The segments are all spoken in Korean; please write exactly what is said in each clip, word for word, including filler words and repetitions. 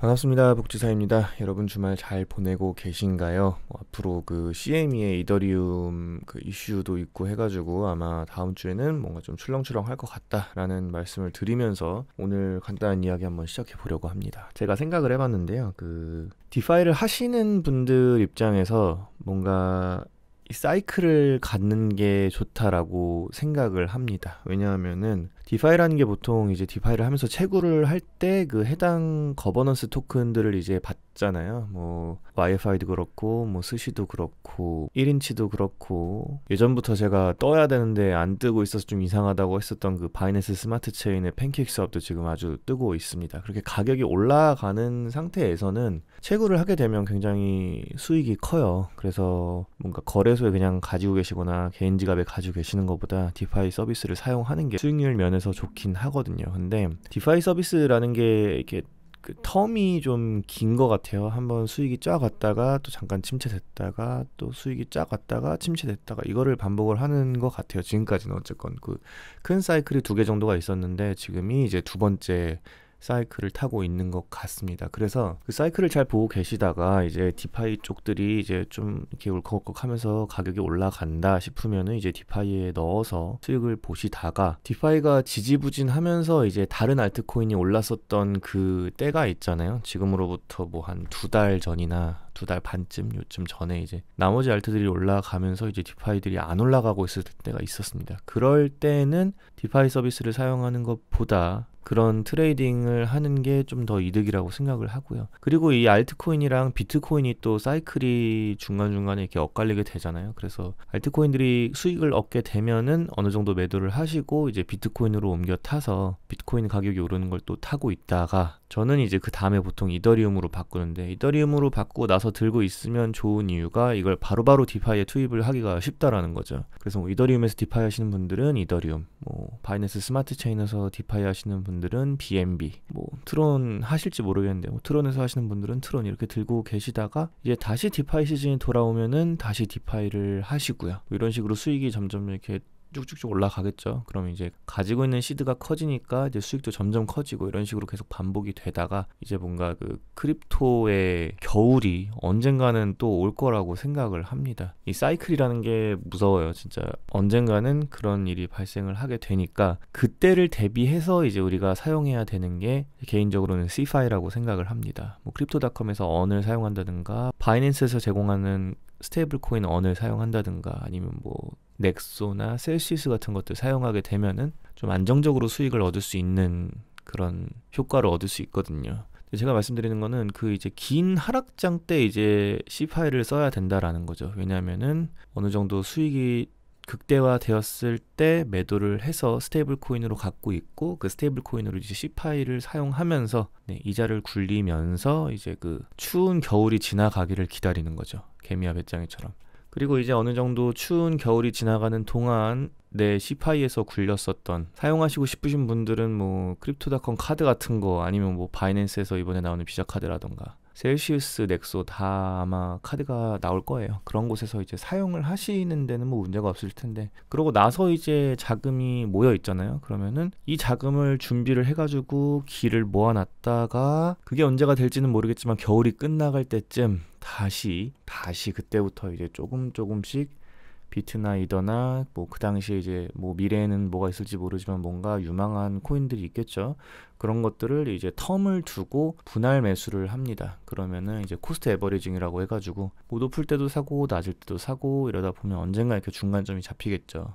반갑습니다. 복지사입니다. 여러분 주말 잘 보내고 계신가요? 뭐 앞으로 그 씨엠이의 이더리움 그 이슈도 있고 해가지고 아마 다음 주에는 뭔가 좀 출렁출렁 할 것 같다라는 말씀을 드리면서 오늘 간단한 이야기 한번 시작해 보려고 합니다. 제가 생각을 해봤는데요. 그 디파이를 하시는 분들 입장에서 뭔가 이 사이클을 갖는 게 좋다라고 생각을 합니다. 왜냐하면은 디파이라는 게 보통 이제 디파이를 하면서 채굴을 할 때 그 해당 거버넌스 토큰들을 이제 받잖아요. 뭐 와이파이도 그렇고 뭐 스시도 그렇고 일 인치도 그렇고 예전부터 제가 떠야 되는데 안 뜨고 있어서 좀 이상하다고 했었던 그 바이낸스 스마트 체인의 팬케이크 사업도 지금 아주 뜨고 있습니다. 그렇게 가격이 올라가는 상태에서는 채굴을 하게 되면 굉장히 수익이 커요. 그래서 뭔가 거래소에 그냥 가지고 계시거나 개인 지갑에 가지고 계시는 것보다 디파이 서비스를 사용하는 게 수익률 면에서 좋긴 하거든요. 근데 디파이 서비스라는 게 이렇게 그 텀이 좀 긴 것 같아요. 한번 수익이 쫙 왔다가 또 잠깐 침체됐다가 또 수익이 쫙 왔다가 침체됐다가 이거를 반복을 하는 것 같아요. 지금까지는 어쨌건 그 큰 사이클이 두 개 정도가 있었는데 지금이 이제 두 번째 사이클을 타고 있는 것 같습니다. 그래서 그 사이클을 잘 보고 계시다가 이제 디파이 쪽들이 이제 좀 이렇게 울컥울컥 하면서 가격이 올라간다 싶으면은 이제 디파이에 넣어서 수익을 보시다가 디파이가 지지부진 하면서 이제 다른 알트코인이 올랐었던 그 때가 있잖아요. 지금으로부터 뭐 한 두 달 전이나 두 달 반쯤 요쯤 전에 이제 나머지 알트들이 올라가면서 이제 디파이들이 안 올라가고 있을 때가 있었습니다. 그럴 때는 디파이 서비스를 사용하는 것보다 그런 트레이딩을 하는 게 좀 더 이득이라고 생각을 하고요. 그리고 이 알트코인이랑 비트코인이 또 사이클이 중간중간에 이렇게 엇갈리게 되잖아요. 그래서 알트코인들이 수익을 얻게 되면은 어느 정도 매도를 하시고 이제 비트코인으로 옮겨 타서 비트코인 가격이 오르는 걸 또 타고 있다가 저는 이제 그 다음에 보통 이더리움으로 바꾸는데 이더리움으로 바꾸고 나서 들고 있으면 좋은 이유가 이걸 바로바로 디파이에 투입을 하기가 쉽다라는 거죠. 그래서 뭐 이더리움에서 디파이 하시는 분들은 이더리움, 뭐 바이낸스 스마트 체인에서 디파이 하시는 분들은 비엔비, 뭐 트론 하실지 모르겠는데 뭐 트론에서 하시는 분들은 트론 이렇게 들고 계시다가 이제 다시 디파이 시즌이 돌아오면은 다시 디파이를 하시고요. 뭐 이런 식으로 수익이 점점 이렇게 쭉쭉쭉 올라가겠죠. 그럼 이제 가지고 있는 시드가 커지니까 이제 수익도 점점 커지고 이런 식으로 계속 반복이 되다가 이제 뭔가 그 크립토의 겨울이 언젠가는 또 올 거라고 생각을 합니다. 이 사이클이라는 게 무서워요. 진짜 언젠가는 그런 일이 발생을 하게 되니까 그때를 대비해서 이제 우리가 사용해야 되는 게 개인적으로는 씨파이라고 생각을 합니다. 뭐 크립토닷컴에서 언을 사용한다든가 바이낸스에서 제공하는 스테이블코인 언을 사용한다든가 아니면 뭐 넥소나 셀시우스 같은 것들 사용하게 되면은 좀 안정적으로 수익을 얻을 수 있는 그런 효과를 얻을 수 있거든요. 제가 말씀드리는 거는 그 이제 긴 하락장 때 이제 씨파이를 써야 된다라는 거죠. 왜냐하면은 어느 정도 수익이 극대화 되었을 때 매도를 해서 스테이블 코인으로 갖고 있고 그 스테이블 코인으로 이제 씨파이를 사용하면서 네, 이자를 굴리면서 이제 그 추운 겨울이 지나가기를 기다리는 거죠. 개미와 배짱이처럼. 그리고 이제 어느 정도 추운 겨울이 지나가는 동안 내 씨파이에서 굴렸었던 사용하시고 싶으신 분들은 뭐 크립토닷컴 카드 같은 거 아니면 뭐 바이낸스에서 이번에 나오는 비자 카드라던가 셀시우스, 넥소 다 아마 카드가 나올 거예요. 그런 곳에서 이제 사용을 하시는 데는 뭐 문제가 없을 텐데 그러고 나서 이제 자금이 모여 있잖아요. 그러면은 이 자금을 준비를 해가지고 길을 모아놨다가 그게 언제가 될지는 모르겠지만 겨울이 끝나갈 때쯤 다시 다시 그때부터 이제 조금 조금씩 비트나 이더나 뭐 그 당시에 이제 뭐 미래에는 뭐가 있을지 모르지만 뭔가 유망한 코인들이 있겠죠. 그런 것들을 이제 텀을 두고 분할 매수를 합니다. 그러면은 이제 코스트 에버리징이라고 해가지고 뭐 높을 때도 사고 낮을 때도 사고 이러다 보면 언젠가 이렇게 중간점이 잡히겠죠.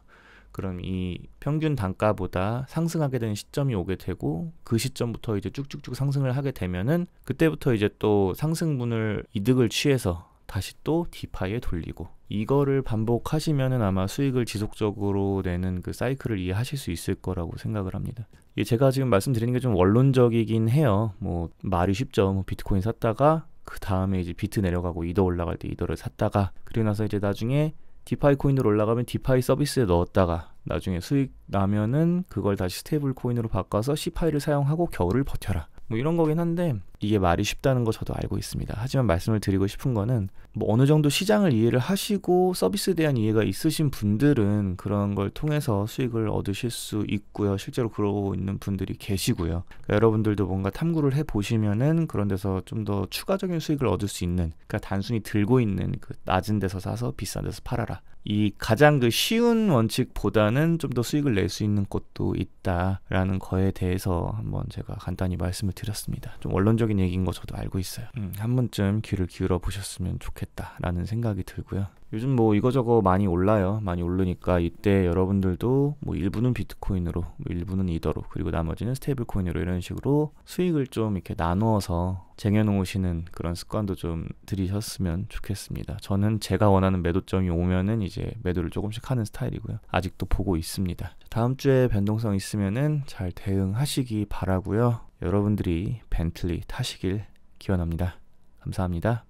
그럼 이 평균 단가보다 상승하게 되는 시점이 오게 되고 그 시점부터 이제 쭉쭉쭉 상승을 하게 되면은 그때부터 이제 또 상승분을 이득을 취해서 다시 또 디파이에 돌리고 이거를 반복하시면은 아마 수익을 지속적으로 내는 그 사이클을 이해하실 수 있을 거라고 생각을 합니다. 이게 제가 지금 말씀드리는 게 좀 원론적이긴 해요. 뭐 말이 쉽죠. 뭐 비트코인 샀다가 그 다음에 이제 비트 내려가고 이더 올라갈 때 이더를 샀다가 그리고 나서 이제 나중에 디파이 코인으로 올라가면 디파이 서비스에 넣었다가 나중에 수익 나면은 그걸 다시 스테이블 코인으로 바꿔서 씨파이를 사용하고 겨울을 버텨라. 뭐 이런 거긴 한데 이게 말이 쉽다는 거 저도 알고 있습니다. 하지만 말씀을 드리고 싶은 거는 뭐 어느 정도 시장을 이해를 하시고 서비스에 대한 이해가 있으신 분들은 그런 걸 통해서 수익을 얻으실 수 있고요. 실제로 그러고 있는 분들이 계시고요. 그러니까 여러분들도 뭔가 탐구를 해보시면은 그런 데서 좀 더 추가적인 수익을 얻을 수 있는, 그러니까 단순히 들고 있는 그 낮은 데서 사서 비싼 데서 팔아라, 이 가장 그 쉬운 원칙보다는 좀 더 수익을 낼 수 있는 곳도 있다라는 거에 대해서 한번 제가 간단히 말씀을 드렸습니다. 좀 원론적인 얘기인 거 저도 알고 있어요. 음, 한 번쯤 귀를 기울여 보셨으면 좋겠다라는 생각이 들고요. 요즘 뭐 이거저거 많이 올라요. 많이 오르니까 이때 여러분들도 뭐 일부는 비트코인으로, 일부는 이더로, 그리고 나머지는 스테이블코인으로 이런 식으로 수익을 좀 이렇게 나누어서 쟁여놓으시는 그런 습관도 좀 들이셨으면 좋겠습니다. 저는 제가 원하는 매도점이 오면은 이제 매도를 조금씩 하는 스타일이고요. 아직도 보고 있습니다. 다음 주에 변동성 있으면은 잘 대응하시기 바라고요. 여러분들이 벤틀리 타시길 기원합니다. 감사합니다.